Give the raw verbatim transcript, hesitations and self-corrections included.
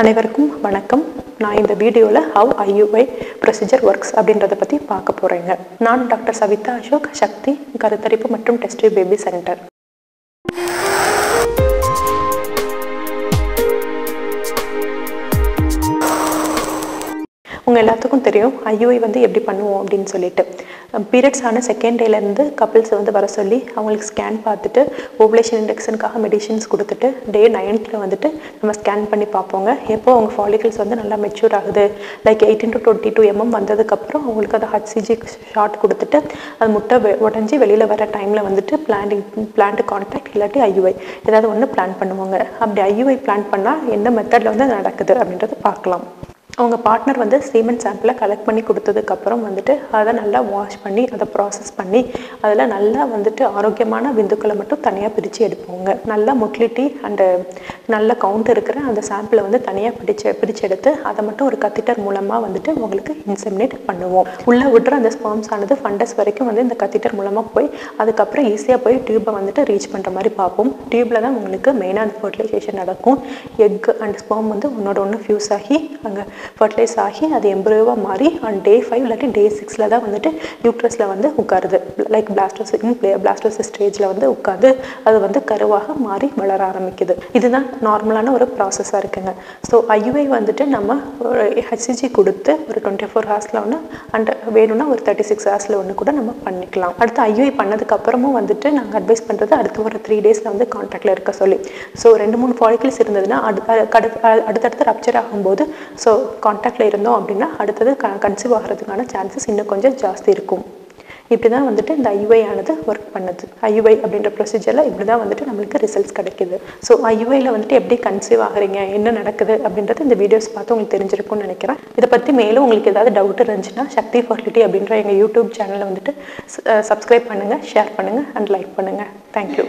அனைவருக்கும் வணக்கம். நான் இந்த வீடியோல how I U I procedure works அப்படின்றத பத்தி பார்க்க போறேங்க. நான் டாக்டர் சவிதா அசோக் சக்தி, கருத்தரிப்பு மற்றும் டெஸ்ட் டியூப் பேபி சென்டர். உங்க எல்லாத்துக்கும் தெரியும் I U I வந்து எப்படி பண்ணுவோம் அப்படினு சொல்லிட்டு. பீரியட்ஸ் ஆன செகண்ட் டேல இருந்து கப்பிள்ஸ் வந்து வர சொல்லி அவங்களுக்கு ஸ்கேன் பார்த்துட்டு ஓவலேஷன் இண்டெக்ஷனுக்காக மெடிசின்ஸ் கொடுத்துட்டு டே நைன்த்ல வந்துட்டு நம்ம ஸ்கேன் பண்ணி பார்ப்போங்க. எப்போ அவங்க ஃபாலிகல்ஸ் வந்து நல்லா மெச்சூர் ஆகுது, like eighteen to twenty two எம்எம் வந்ததுக்கப்புறம் அவங்களுக்கு அதை ஹெச் சி ஜி ஷார்ட் கொடுத்துட்டு அது முட்டை உடஞ்சி வெளியில் வர டைமில் வந்துட்டு பிளான்டிங் பிளான்ட் கான்டாக்ட் இல்லாட்டி I U I ஏதாவது ஒன்று பிளான் பண்ணுவாங்க. அப்படி I U I பிளான் பண்ணால் என்ன மெத்தடில் வந்து நடக்குது அப்படின்றது பார்க்கலாம். அவங்க பார்ட்னர் வந்து சீமன் சாம்பிளை கலெக்ட் பண்ணி கொடுத்ததுக்கப்புறம் வந்துட்டு அதை நல்லா வாஷ் பண்ணி அதை ப்ராசஸ் பண்ணி அதில் நல்லா வந்துட்டு ஆரோக்கியமான விந்துக்களை மட்டும் தனியாக பிரித்து எடுப்போங்க. நல்லா மொட்டிலிட்டி அண்டு நல்ல கவுண்ட் இருக்கிற அந்த சாம்பிளை வந்து தனியாக பிடிச்சு பிரித்து எடுத்து அதை மட்டும் ஒரு கத்திட்டர் மூலமாக வந்துட்டு உங்களுக்கு இன்செமினேட் பண்ணுவோம். உள்ளே விடுற அந்த ஸ்பெர்ம்ஸ் ஆனது ஃபண்டஸ் வரைக்கும் வந்து இந்த கத்திட்டர் மூலமாக போய் அதுக்கப்புறம் ஈஸியாக போய் டியூப்பை வந்துட்டு ரீச் பண்ணுற மாதிரி பார்ப்போம். டியூப்பில் தான் உங்களுக்கு மெயினாக அந்த ஃபர்டிலைசேஷன் நடக்கும். எக் அண்ட் ஸ்பெர்ம் வந்து ஒன்னோட ஒன்று ஃபியூஸ் ஆகி அங்கே ஃபர்டிலைஸ் ஆகி அது எம்ப்ரியோவாக மாறி அண்ட் டே ஃபைவ் இல்லாட்டி டே சிக்ஸில் தான் வந்துட்டு யூட்ரஸில் வந்து உட்காருது. லைக் பிளாஸ்டோசின் பிளாஸ்டோசிஸ் ஸ்டேஜில் வந்து உட்காந்து அது வந்து கருவாக மாறி வளர ஆரம்பிக்குது. இதுதான் நார்மலான ஒரு ப்ராசஸாக இருக்குங்க. ஸோ I U I வந்துட்டு நம்ம ஹெச் சி ஜி கொடுத்து ஒரு டுவெண்ட்டி ஃபோர் ஹவர்ஸில் ஒன்று அண்ட் வேணும்னா ஒரு தேர்ட்டி சிக்ஸ் ஹவர்ஸில் ஒன்று கூட நம்ம பண்ணிக்கலாம். அடுத்து I U I பண்ணதுக்கப்புறமும் வந்துட்டு நாங்கள் அட்வைஸ் பண்ணுறது அடுத்த ஒரு த்ரீ டேஸில் வந்து கான்டாக்டில் இருக்க சொல்லி. ஸோ ரெண்டு மூணு ஃபாலிகல்ஸ் இருந்ததுன்னா அடுத்தடுத்து ரப்சர் ஆகும்போது ஸோ கான்டாக்டில் இருந்தோம் அப்படின்னா அடுத்தது க கன்சீவ் ஆகிறதுக்கான சான்சஸ் இன்னும் கொஞ்சம் ஜாஸ்தி இருக்கும். இப்படி தான் வந்துட்டு இந்த I U I ஆனது ஒர்க் பண்ணுது. I U I அப்படின்ற ப்ரொசீஜரில் இப்படி தான் வந்துட்டு நம்மளுக்கு ரிசல்ட்ஸ் கிடைக்குது. ஸோ I U Iயில் வந்துட்டு எப்படி கன்சீவ் ஆகுறீங்க, என்ன நடக்குது அப்படின்றது இந்த வீடியோஸ் பார்த்து உங்களுக்கு தெரிஞ்சிருக்கும்னு நினைக்கிறேன். இதை பற்றி மேலும் உங்களுக்கு ஏதாவது டவுட் இருந்துச்சுன்னா சக்தி ஃபர்டிலிட்டி அப்படின்ற எங்கள் யூடியூப் சேனலில் வந்துட்டு சப்ஸ்கிரைப் பண்ணுங்கள், ஷேர் பண்ணுங்கள் அண்ட் லைக் பண்ணுங்கள். தேங்க்யூ.